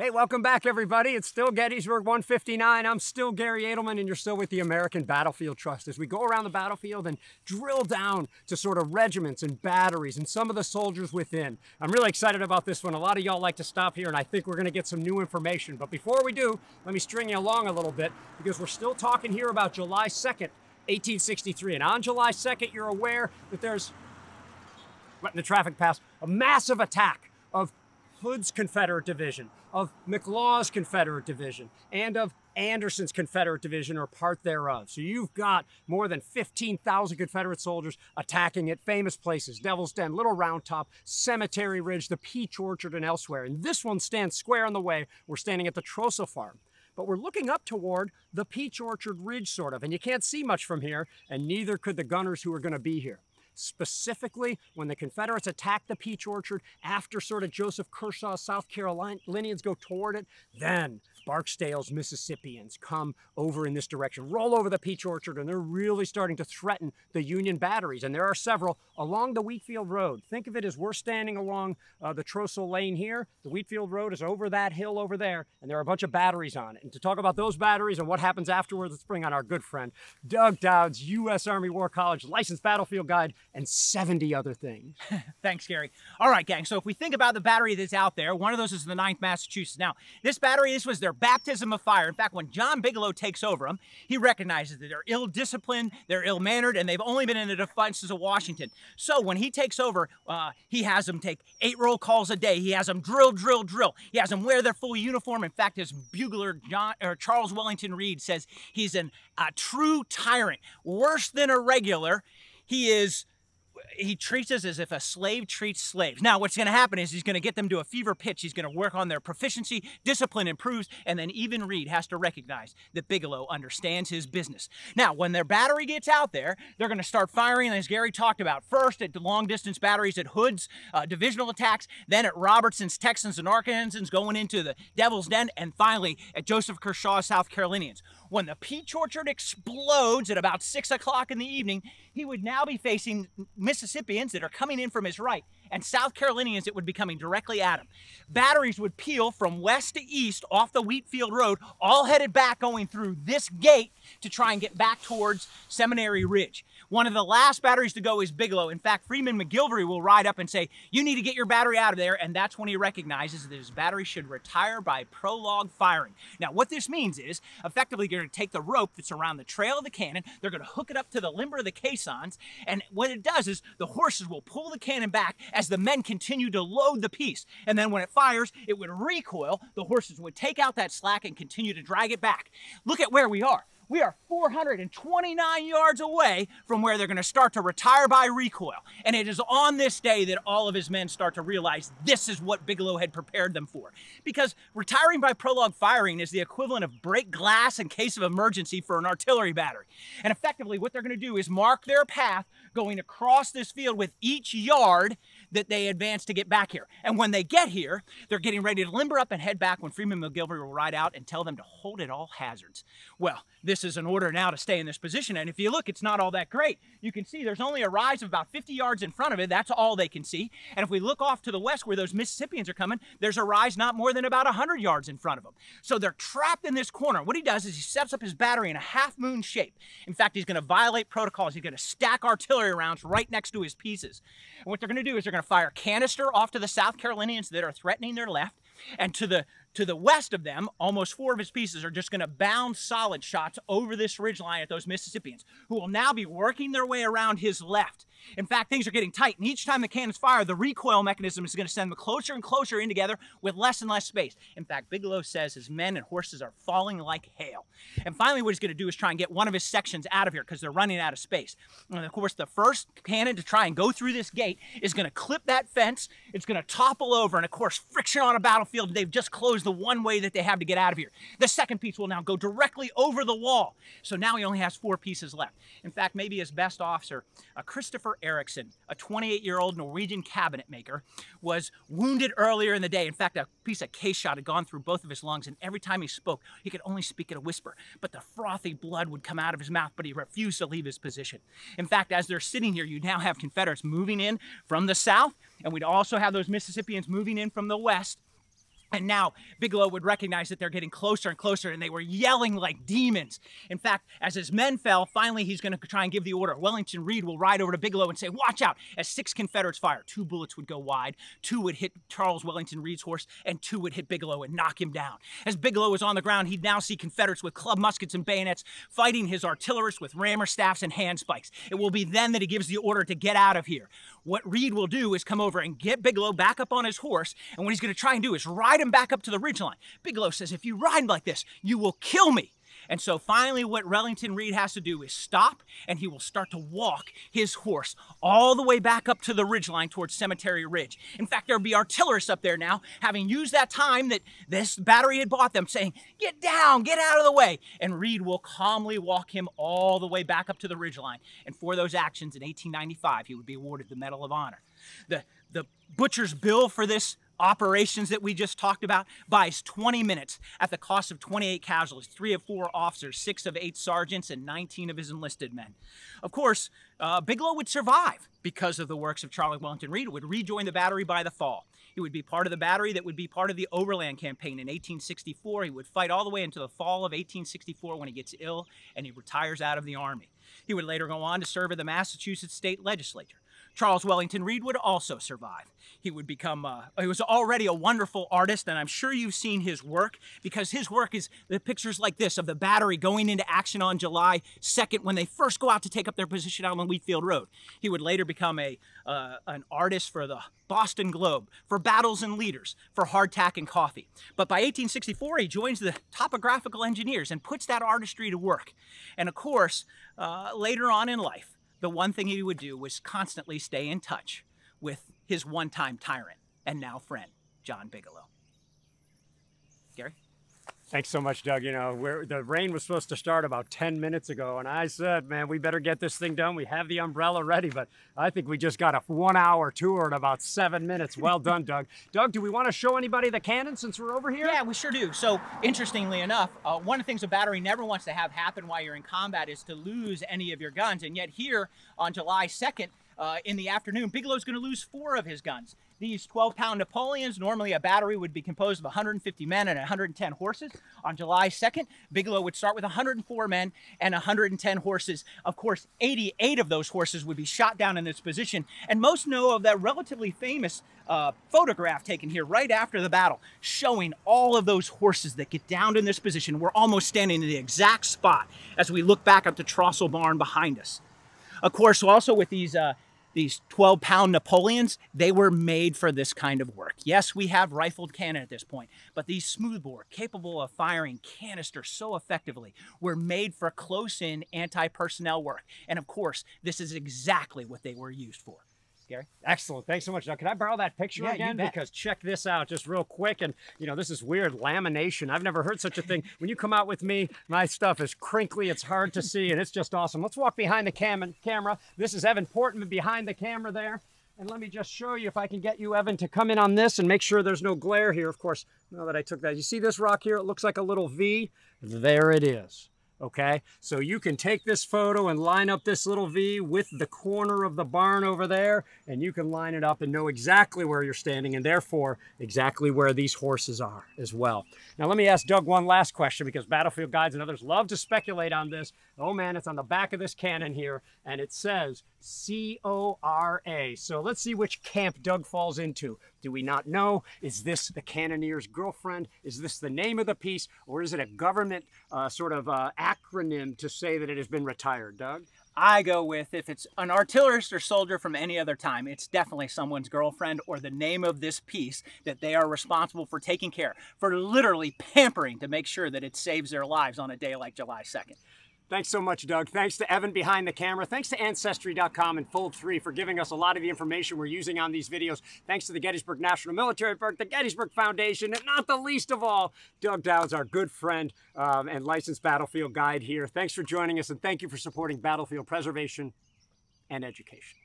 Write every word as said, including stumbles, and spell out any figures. Hey, welcome back, everybody. It's still Gettysburg one fifty-nine. I'm still Gary Edelman, and you're still with the American Battlefield Trust as we go around the battlefield and drill down to sort of regiments and batteries and some of the soldiers within. I'm really excited about this one. A lot of y'all like to stop here, and I think we're going to get some new information. But before we do, let me string you along a little bit because we're still talking here about July second, eighteen sixty-three. And on July second, you're aware that there's, letting the traffic pass, a massive attack of Hood's Confederate Division, of McLaw's Confederate Division, and of Anderson's Confederate Division, or part thereof. So you've got more than fifteen thousand Confederate soldiers attacking at famous places, Devil's Den, Little Round Top, Cemetery Ridge, the Peach Orchard, and elsewhere. And this one stands square on the way. We're standing at the Trostle Farm. But we're looking up toward the Peach Orchard Ridge, sort of, and you can't see much from here, and neither could the gunners who are going to be here. Specifically, when the Confederates attacked the Peach Orchard after sort of Joseph Kershaw, South Carolinians go toward it, then Barksdale's Mississippians come over in this direction, roll over the Peach Orchard, and they're really starting to threaten the Union batteries. And there are several along the Wheatfield Road. Think of it as we're standing along uh, the Trostle Lane here. The Wheatfield Road is over that hill over there, and there are a bunch of batteries on it. And to talk about those batteries and what happens afterwards, let's bring on our good friend, Doug Douds, U S Army War College licensed battlefield guide, and seventy other things. Thanks, Gary. All right, gang, so if we think about the battery that's out there, one of those is the ninth Massachusetts. Now, this battery, this was their baptism of fire. In fact, when John Bigelow takes over them, he recognizes that they're ill-disciplined, they're ill-mannered, and they've only been in the defenses of Washington. So when he takes over, uh, he has them take eight roll calls a day. He has them drill, drill, drill. He has them wear their full uniform. In fact, his bugler, John or Charles Wellington Reed, says he's an, a true tyrant, worse than a regular. He is... He treats us as if a slave treats slaves. Now, what's going to happen is he's going to get them to a fever pitch. He's going to work on their proficiency, discipline improves, and then even Reed has to recognize that Bigelow understands his business. Now, when their battery gets out there, they're going to start firing, as Gary talked about, first at the long-distance batteries at Hood's uh, divisional attacks, then at Robertson's Texans and Arkansans going into the Devil's Den, and finally at Joseph Kershaw, South Carolinians. When the Peach Orchard explodes at about six o'clock in the evening, he would now be facing Mississippians that are coming in from his right and South Carolinians that would be coming directly at him. Batteries would peel from west to east off the Wheatfield Road, all headed back going through this gate to try and get back towards Seminary Ridge. One of the last batteries to go is Bigelow. In fact, Freeman McGilvery will ride up and say, you need to get your battery out of there, and that's when he recognizes that his battery should retire by prologue firing. Now, what this means is, effectively, you're going to take the rope that's around the trail of the cannon, they're going to hook it up to the limber of the caissons, and what it does is the horses will pull the cannon back as the men continue to load the piece. And then when it fires, it would recoil, the horses would take out that slack and continue to drag it back. Look at where we are. We are four hundred twenty-nine yards away from where they're going to start to retire by recoil. And it is on this day that all of his men start to realize this is what Bigelow had prepared them for. Because retiring by prologue firing is the equivalent of break glass in case of emergency for an artillery battery. And effectively, what they're going to do is mark their path going across this field with each yard that they advance to get back here. And when they get here, they're getting ready to limber up and head back when Freeman McGilvery will ride out and tell them to hold at all hazards. Well, this is an order now to stay in this position, and if you look, it's not all that great. You can see there's only a rise of about fifty yards in front of it. That's all they can see. And if we look off to the west where those Mississippians are coming, there's a rise not more than about one hundred yards in front of them. So they're trapped in this corner. What he does is he sets up his battery in a half-moon shape. In fact, he's going to violate protocols. He's going to stack artillery rounds right next to his pieces. And what they're going to do is they're going to fire canister off to the South Carolinians that are threatening their left, and to the to the west of them, almost four of his pieces are just going to bound solid shots over this ridgeline at those Mississippians, who will now be working their way around his left. In fact, things are getting tight, and each time the cannons fire, the recoil mechanism is going to send them closer and closer in together with less and less space. In fact, Bigelow says his men and horses are falling like hail. And finally, what he's going to do is try and get one of his sections out of here because they're running out of space. And of course, the first cannon to try and go through this gate is going to clip that fence. It's going to topple over, and of course, friction on a battlefield. They've just closed the one way that they have to get out of here. The second piece will now go directly over the wall. So now he only has four pieces left. In fact, maybe his best officer, uh, Christopher Erickson, a twenty-eight-year-old Norwegian cabinet maker, was wounded earlier in the day. In fact, a piece of case shot had gone through both of his lungs, and every time he spoke, he could only speak in a whisper, but the frothy blood would come out of his mouth, but he refused to leave his position. In fact, as they're sitting here, you now have Confederates moving in from the south, and we'd also have those Mississippians moving in from the west. And now Bigelow would recognize that they're getting closer and closer, and they were yelling like demons. In fact, as his men fell, finally he's going to try and give the order. Wellington Reed will ride over to Bigelow and say, watch out, as six Confederates fire. Two bullets would go wide, two would hit Charles Wellington Reed's horse, and two would hit Bigelow and knock him down. As Bigelow was on the ground, he'd now see Confederates with club muskets and bayonets fighting his artillerists with rammer staffs and hand spikes. It will be then that he gives the order to get out of here. What Reed will do is come over and get Bigelow back up on his horse, and what he's going to try and do is ride him back up to the ridgeline. Bigelow says, if you ride like this, you will kill me. And so finally what Wellington Reed has to do is stop, and he will start to walk his horse all the way back up to the ridgeline towards Cemetery Ridge. In fact, there'll be artillerists up there now, having used that time that this battery had bought them, saying, get down, get out of the way. And Reed will calmly walk him all the way back up to the ridgeline. And for those actions in eighteen ninety-five, he would be awarded the Medal of Honor. The, the butcher's bill for this operations that we just talked about buys twenty minutes at the cost of twenty-eight casualties, three of four officers, six of eight sergeants, and nineteen of his enlisted men. Of course, uh, Bigelow would survive because of the works of Charles Wellington Reed, would rejoin the battery by the fall. He would be part of the battery that would be part of the Overland Campaign in eighteen sixty-four. He would fight all the way into the fall of eighteen sixty-four when he gets ill and he retires out of the Army. He would later go on to serve in the Massachusetts State Legislature. Charles Wellington Reed would also survive. He would become, uh, he was already a wonderful artist, and I'm sure you've seen his work, because his work is the pictures like this of the battery going into action on July second when they first go out to take up their position out on Wheatfield Road. He would later become a, uh, an artist for the Boston Globe, for Battles and Leaders, for Hardtack and Coffee. But by eighteen sixty-four, he joins the topographical engineers and puts that artistry to work. And of course, uh, later on in life, the one thing he would do was constantly stay in touch with his one-time tyrant and now friend, John Bigelow. Gary? Thanks so much, Doug. You know, we're, the rain was supposed to start about ten minutes ago, and I said, man, we better get this thing done. We have the umbrella ready, but I think we just got a one-hour tour in about seven minutes. Well done, Doug. Doug, do we want to show anybody the cannon since we're over here? Yeah, we sure do. So, interestingly enough, uh, one of the things a battery never wants to have happen while you're in combat is to lose any of your guns, and yet here on July second, Uh, in the afternoon, Bigelow's going to lose four of his guns. These twelve pound Napoleons, normally a battery would be composed of one hundred fifty men and one hundred ten horses. On July second, Bigelow would start with one hundred four men and one hundred ten horses. Of course, eighty-eight of those horses would be shot down in this position. And most know of that relatively famous uh, photograph taken here right after the battle, showing all of those horses that get downed in this position. We're almost standing in the exact spot as we look back up to Trostle Barn behind us. Of course, also with these uh, These twelve pound Napoleons, they were made for this kind of work. Yes, we have rifled cannon at this point, but these smoothbore, capable of firing canister so effectively, were made for close-in anti-personnel work. And of course, this is exactly what they were used for. Gary? Excellent. Thanks so much, Doug. Can I borrow that picture yeah, again? Because check this out just real quick. And, you know, this is weird lamination. I've never heard such a thing. When you come out with me, my stuff is crinkly. It's hard to see, and it's just awesome. Let's walk behind the cam camera. This is Evan Portman behind the camera there. And let me just show you if I can get you, Evan, to come in on this and make sure there's no glare here. Of course, now that I took that, you see this rock here? It looks like a little V. There it is. Okay, so you can take this photo and line up this little V with the corner of the barn over there, and you can line it up and know exactly where you're standing and therefore exactly where these horses are as well. Now let me ask Doug one last question, because battlefield guides and others love to speculate on this. Oh man, it's on the back of this cannon here, and it says C O R A. So let's see which camp Doug falls into. Do we not know? Is this the cannoneer's girlfriend? Is this the name of the piece? Or is it a government uh, sort of uh, acronym to say that it has been retired, Doug? I go with, if it's an artillerist or soldier from any other time, it's definitely someone's girlfriend or the name of this piece that they are responsible for taking care, for literally pampering to make sure that it saves their lives on a day like July second. Thanks so much, Doug. Thanks to Evan behind the camera. Thanks to Ancestry dot com and Fold three for giving us a lot of the information we're using on these videos. Thanks to the Gettysburg National Military Park, the Gettysburg Foundation, and not the least of all, Doug Douds, our good friend um, and licensed battlefield guide here. Thanks for joining us, and thank you for supporting battlefield preservation and education.